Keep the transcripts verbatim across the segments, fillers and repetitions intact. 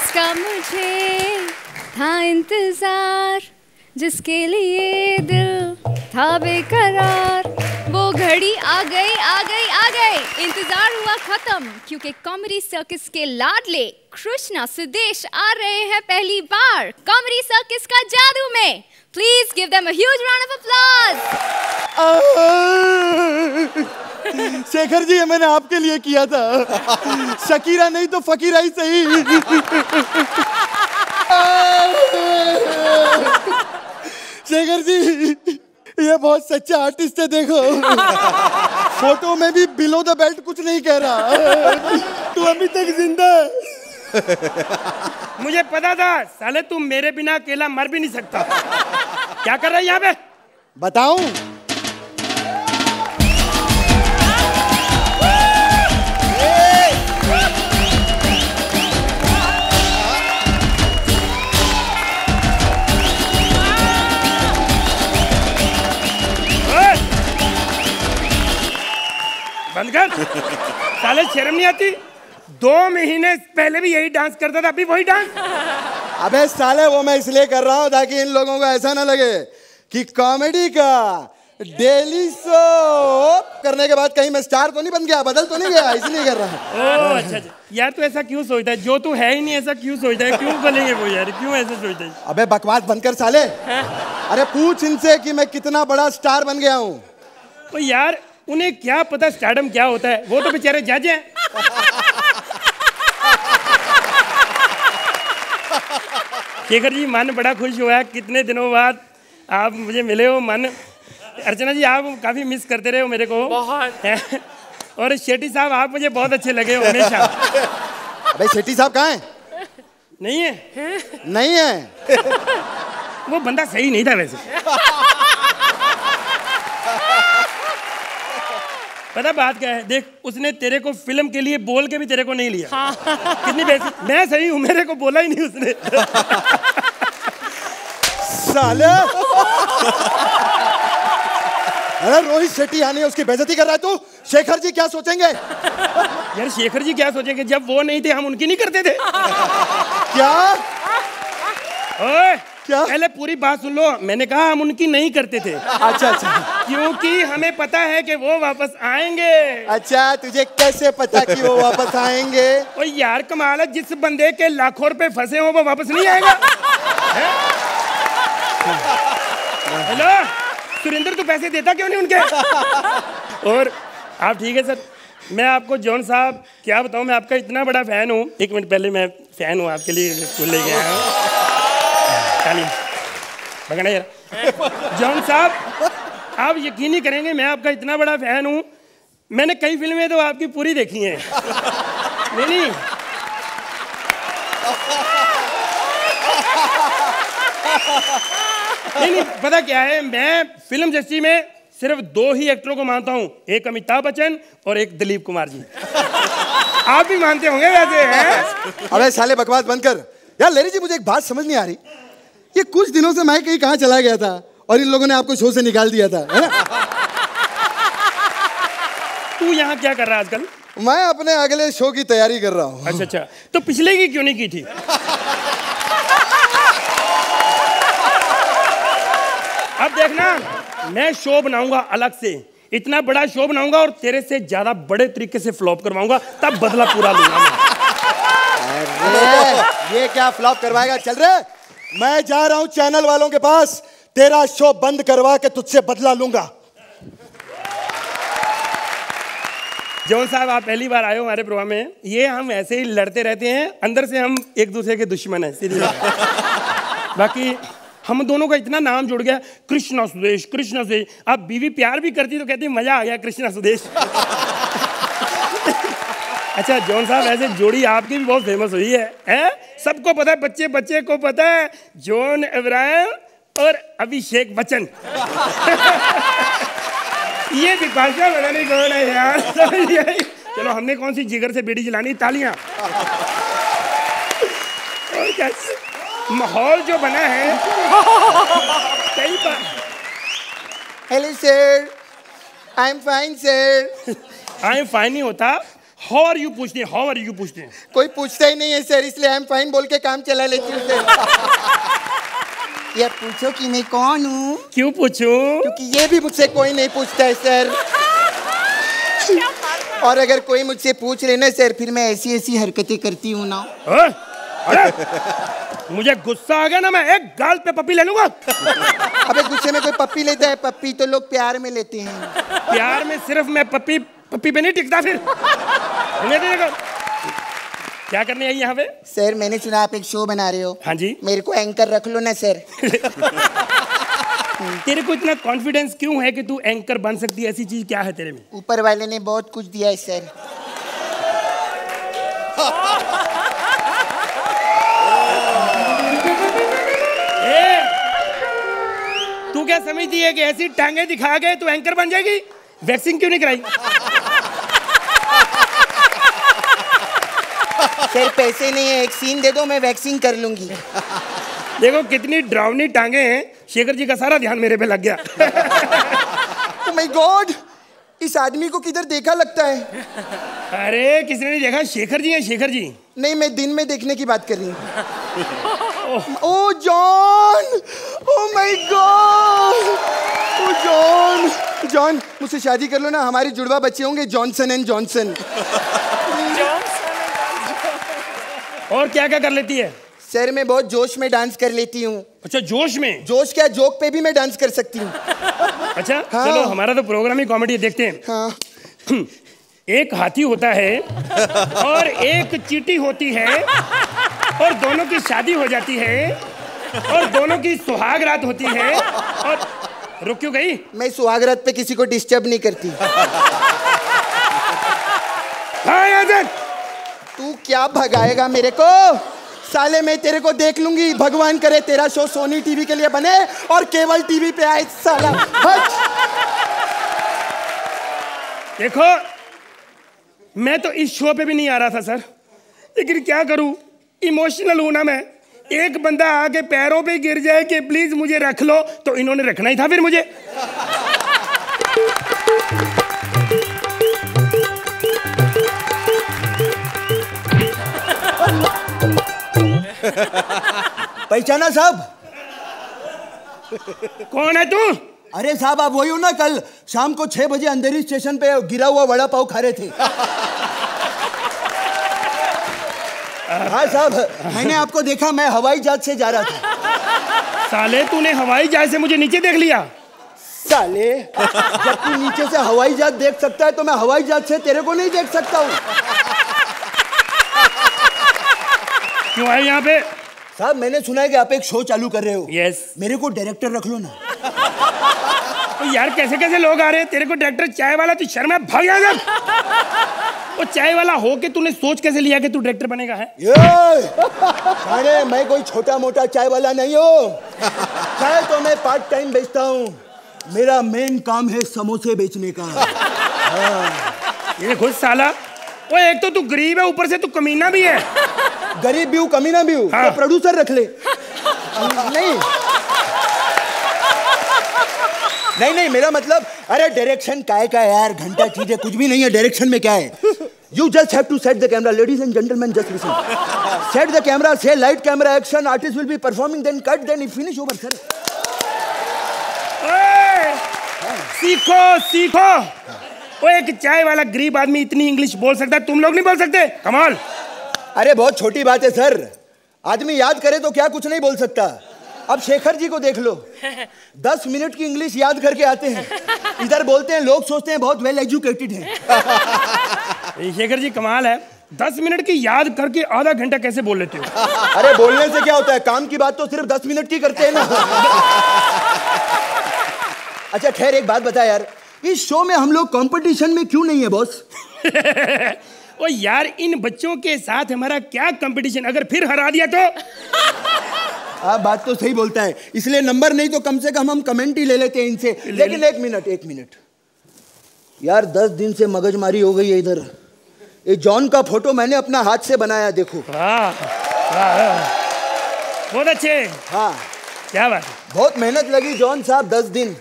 इसका मुझे था इंतजार, जिसके लिए दिल था बेकरार, वो घड़ी आ गई आ गई आ गई। इंतजार हुआ खत्म, क्योंकि कॉमेडी सर्कस के लाडले कृष्णा सुदेश आ रहे हैं पहली बार कॉमेडी सर्कस का जादू में। Please give them a huge round of applause. Shekhar ji, ये मैंने आपके लिए किया था। शकीरा नहीं तो फकीरा ही सही। शेखर जी, ये बहुत सच्चा आर्टिस्ट है। देखो फोटो में भी बिलो द बेल्ट कुछ नहीं कह रहा। तू अभी तक जिंदा है। मुझे पता था साले तू मेरे बिना अकेला मर भी नहीं सकता। क्या कर रहा है यहाँ पे, बताऊं? साले शर्म नहीं आती? दो महीने पहले भी यही डांस करता था, अभी वही डांस। अबे साले, वो मैं इसलिए कर रहा हूँ ताकि इन लोगों को ऐसा ना लगे कि कॉमेडी का डेली शो करने के बाद कहीं मैं स्टार तो नहीं बन गया, बदल तो नहीं गया, इसलिए कर रहा हूँ। अच्छा यार, तू ऐसा क्यों सोचता है? जो तू है ही नहीं ऐसा क्यों सोचता है? क्यों बोलेंगे वो यार, क्यों ऐसा सोचता है? अबे बकवास बंद कर साले। अरे पूछ इनसे कि मैं कितना बड़ा स्टार बन गया हूँ। तो यार उन्हें क्या पता स्टारडम क्या होता है, वो तो बेचारे जज हैं। शेखर जी, मन बड़ा खुश हुआ, कितने दिनों बाद आप मुझे मिले हो। मन, अर्चना जी आप काफी मिस करते रहे हो मेरे को बहुत। और शेट्टी साहब आप मुझे बहुत अच्छे लगे हो हमेशा। अबे शेट्टी साहब कहाँ हैं? नहीं है, है? नहीं है। वो बंदा सही नहीं था वैसे। पता बात क्या है, देख उसने तेरे को फिल्म के लिए बोल के भी तेरे को नहीं लिया। हाँ। कितनी बेइज्जती। मैं सही हूँ, मेरे को बोला ही नहीं उसने। साले। अरे रोहित शेट्टी आने, उसकी बेइज्जती कर रहा है तू। शेखर जी क्या सोचेंगे? यार शेखर जी क्या सोचेंगे, जब वो नहीं थे हम उनकी नहीं करते थे। क्या ओए, क्या? पहले पूरी बात सुन लो। मैंने कहा हम उनकी नहीं करते थे। अच्छा अच्छा, क्योंकि हमें पता है कि वो वापस आएंगे। अच्छा, तुझे कैसे पता कि वो वापस आएंगे? ओ यार कमाल है, जिस बंदे के लाखों रुपए फंसे हो वो वापस नहीं आएगा। हेलो सुरेंद्र, तू पैसे देता क्यों नहीं उनके? और आप ठीक है सर? मैं आपको जॉन साहब क्या बताऊँ, मैं आपका इतना बड़ा फैन हूँ। एक मिनट, पहले मैं फैन हूँ आपके लिए स्कूल ले गया हूँ। जॉन साहब आप यकीन नहीं करेंगे, मैं आपका इतना बड़ा फैन हूँ। मैंने कई फिल्में तो आपकी पूरी देखी हैं। नहीं नहीं, नहीं नहीं, पता क्या है, मैं फिल्म इंडस्ट्री में सिर्फ दो ही एक्टरों को मानता हूँ, एक अमिताभ बच्चन और एक दिलीप कुमार जी। आप भी मानते होंगे वैसे हैं? अबे साले बकवास बंद कर। यार लेरी जी, मुझे एक बात समझ नहीं आ रही, ये कुछ दिनों से मैं कहीं कहाँ चला गया था और इन लोगों ने आपको शो से निकाल दिया था, है ना? तू यहाँ क्या कर रहा है आजकल? मैं अपने अगले शो की तैयारी कर रहा हूँ। अच्छा अच्छा, तो पिछले की क्यों नहीं की थी? अब देखना, मैं शो बनाऊंगा अलग से, इतना बड़ा शो बनाऊंगा और तेरे से ज्यादा बड़े तरीके से फ्लॉप करवाऊंगा, तब बदला पूरा लूंगा। ये क्या फ्लॉप करवाएगा? चल रहे, मैं जा रहा हूं चैनल वालों के पास, तेरा शो बंद करवा के तुझसे बदला लूंगा। जॉन साहब आप पहली बार आए हो हमारे प्रोग्राम में। ये हम ऐसे ही लड़ते रहते हैं, अंदर से हम एक दूसरे के दुश्मन हैं। बाकी हम दोनों का इतना नाम जुड़ गया, कृष्णा सुदेश कृष्णा सुदेश। आप बीवी प्यार भी करती तो कहती मजा आ गया कृष्णा सुदेश। अच्छा जॉन साहब, ऐसे जोड़ी आपकी भी बहुत फेमस हुई है, है? सबको पता है, बच्चे बच्चे को पता है, जॉन अब्राहम और अभिषेक बच्चन। ये विपाशा बनाने कौन है यार? चलो, हमने कौन सी जिगर से बेड़ी जलानी। तालियां। और क्या माहौल जो बना है। सही बात। Hello sir, I am fine sir. I am fine ही होता, हाउ आर यू पूछते हैं, हाउ आर यू पूछते हैं। कोई पूछता ही नहीं है सर, इसलिए आई एम फाइन बोल के काम चला लेती हूँ ये पूछो कि मैं कौन हूँ, क्यों पूछो, क्योंकि ये भी मुझसे कोई नहीं पूछता है सर। और अगर कोई मुझसे पूछ रहे ना सर, फिर मैं ऐसी ऐसी हरकतें करती हूँ ना। अरे मुझे गुस्सा आ गया ना, मैं एक गाल पे पप्पी ले लूंगा। अबे गुस्से में कोई पप्पी लेता है? पप्पी तो लोग प्यार में लेते हैं। प्यार में सिर्फ मैं पप्पी पप्पी पे नहीं टिकता। फिर क्या करने आई यहाँ पे? सर मैंने सुना आप एक शो बना रहे हो। हाँ जी। मेरे को एंकर रख लो ना सर। तेरे को इतना कॉन्फिडेंस क्यों है कि तू एंकर बन सकती है? ऐसी चीज क्या है तेरे में? ऊपर वाले ने बहुत कुछ दिया है सर। तू क्या समझती है कि ऐसी टांगे दिखा के तू एंकर बन जाएगी? वैक्सिंग क्यों नहीं कराई? सर पैसे नहीं है, एक सीन दे दो मैं वैक्सिंग कर लूंगी। देखो कितनी डरावनी टांगे हैं, शेखर जी का सारा ध्यान मेरे पे लग गया। Oh my God, इस आदमी को किधर देखा लगता है। अरे किसने नहीं देखा, शेखर जी हैं शेखर जी। नहीं मैं दिन में देखने की बात कर रही हूँ। Oh John, oh my God, oh John, John मुझसे शादी कर लो ना, हमारे जुड़वा बच्चे होंगे जॉनसन एंड जॉनसन। और क्या क्या कर लेती है? सर मैं बहुत जोश में डांस कर लेती हूँ। अच्छा जोश में? जोश क्या, जोक पे भी मैं डांस कर सकती हूँ। अच्छा हाँ। चलो हमारा तो प्रोग्राम ही कॉमेडी देखते हैं। हाँ। एक हाथी होता है और एक चींटी होती है और दोनों की शादी हो जाती है और दोनों की सुहाग रात होती है। और रुक क्यों गई? मैं सुहाग रात पे किसी को डिस्टर्ब नहीं करती। हाँ तू क्या भगाएगा मेरे को साले, मैं तेरे को देख लूंगी। भगवान करे तेरा शो सोनी टीवी के लिए बने और केवल टीवी पे आए साला। देखो मैं तो इस शो पे भी नहीं आ रहा था सर, लेकिन क्या करूं इमोशनल हूं ना मैं। एक बंदा आके पैरों पे गिर जाए कि प्लीज मुझे रख लो, तो इन्होंने रखना ही था फिर मुझे। पहचाना साहब? कौन है तू? अरे साहब आप वही हो ना, कल शाम को छह बजे अंधेरी स्टेशन पे गिरा हुआ वड़ा पाव खा रहे थे। हाँ साहब मैंने आपको देखा, मैं हवाई जहाज से जा रहा था। साले तूने हवाई जहाज से मुझे नीचे देख लिया? साले जब तू नीचे से हवाई जहाज देख सकता है तो मैं हवाई जहाज से तेरे को नहीं देख सकता हूँ। क्यों आए यहाँ पे? साहब मैंने सुना है कि आप एक शो चालू कर रहे हो। यस। मेरे को डायरेक्टर रख लो ना। तो यार कैसे कैसे लोग आ रहे हैं, तेरे को डायरेक्टर चाय वाला, तू शर्मा भाग जाएगा। वो चाय वाला हो के तूने सोच कैसे लिया कि तू डायरेक्टर बनेगा है? ये मैं कोई छोटा मोटा चाय वाला नहीं हूँ। चाय तो मैं पार्ट टाइम बेचता हूँ, मेरा मेन काम है समोसे बेचने का। हाँ। ये खुद साला, वो एक तो तू गरीब है ऊपर से तू कमीना भी है। गरीब भी हूँ कमीना भी हूँ। हाँ। तो प्रोड्यूसर रख ले। नहीं नहीं नहीं मेरा मतलब, अरे डायरेक्शन काय का यार, घंटा चीजें कुछ भी नहीं है। डायरेक्शन में क्या है, you just have to set the camera. Ladies and gentleman just listen, set the camera, say light camera action, artist will be performing, then cut, then finish, over sir. सीखो सीखो। वो एक चाय वाला गरीब आदमी इतनी इंग्लिश बोल सकता है, तुम लोग नहीं बोल सकते? कमाल। अरे बहुत छोटी बात है सर, आदमी याद करे तो क्या कुछ नहीं बोल सकता। अब शेखर जी को देख लो, दस मिनट की इंग्लिश याद करके आते हैं, इधर बोलते हैं, लोग सोचते हैं बहुत वेल एजुकेटेड हैं। शेखर जी कमाल है, दस मिनट की याद करके आधा घंटा कैसे बोल लेते हो? अरे बोलने से क्या होता है, काम की बात तो सिर्फ दस मिनट की करते हैं ना। अच्छा खैर एक बात बता यार, इस शो में हम लोग कॉम्पिटिशन में क्यों नहीं है बॉस? ओ यार इन बच्चों के साथ हमारा क्या कॉम्पिटिशन, अगर फिर हरा दिया तो? आप बात तो सही बोलता है, इसलिए नंबर नहीं तो कम से कम हम कमेंट ही ले लेते हैं इनसे। ले लेकिन ले। एक मिनट एक मिनट यार, दस दिन से मगजमारी हो गई है इधर। ये जॉन का फोटो मैंने अपना हाथ से बनाया, देखो। हाँ बहुत अच्छे। हाँ क्या बात, बहुत मेहनत लगी जॉन साहब, दस दिन।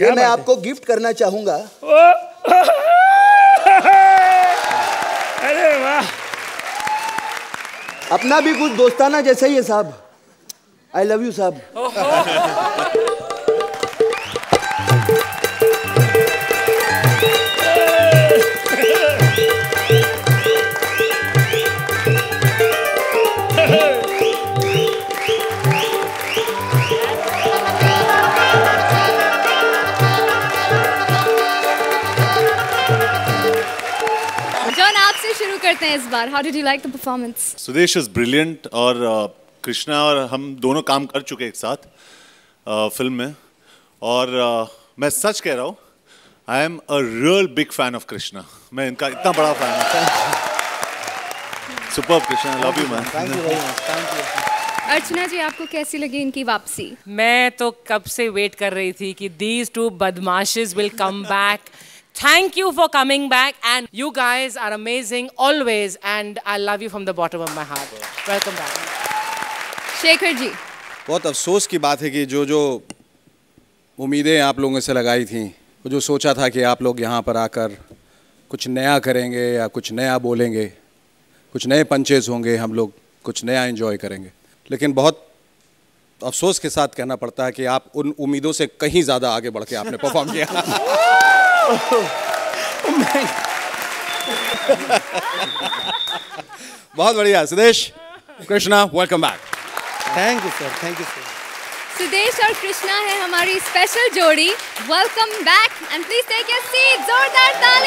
ये मैं आपको गिफ्ट करना चाहूंगा। अपना भी कुछ दोस्ताना जैसा ही है साहब। आई लव यू साहब। करते हैं इस बार। How did you like the performance? Sudesh is brilliant और uh, कृष्णा और हम दोनों काम कर चुके एक साथ uh, फिल्म में और uh, मैं सच कह रहा हूँ I am a real big fan of Krishna. मैं इनका इतना बड़ा फैन हूँ। Super Krishna, love you man। Thank you very much, thank you। Archana ji आपको कैसी लगी इनकी वापसी? मैं तो कब से वेट कर रही थी कि these two badmashes will come back। Thank you for coming back and you guys are amazing always and I love you from the bottom of my heart. Welcome back. Shekhar ji, बहुत अफसोस की बात है कि जो जो उम्मीदें आप लोगों से लगाई थी, जो सोचा था कि आप लोग यहाँ पर आकर कुछ नया करेंगे या कुछ नया बोलेंगे, कुछ नए पंचेस होंगे, हम लोग कुछ नया एंजॉय करेंगे, लेकिन बहुत अफसोस के साथ कहना पड़ता है कि आप उन उम्मीदों से कहीं ज़्यादा आगे बढ़ के आपने परफॉर्म किया। बहुत बढ़िया Sudesh, Krishna, welcome back. Thank you sir, thank you sir. Sudesh और कृष्णा है हमारी स्पेशल जोड़ी। Welcome back and please take your seat. जोरदार ताली।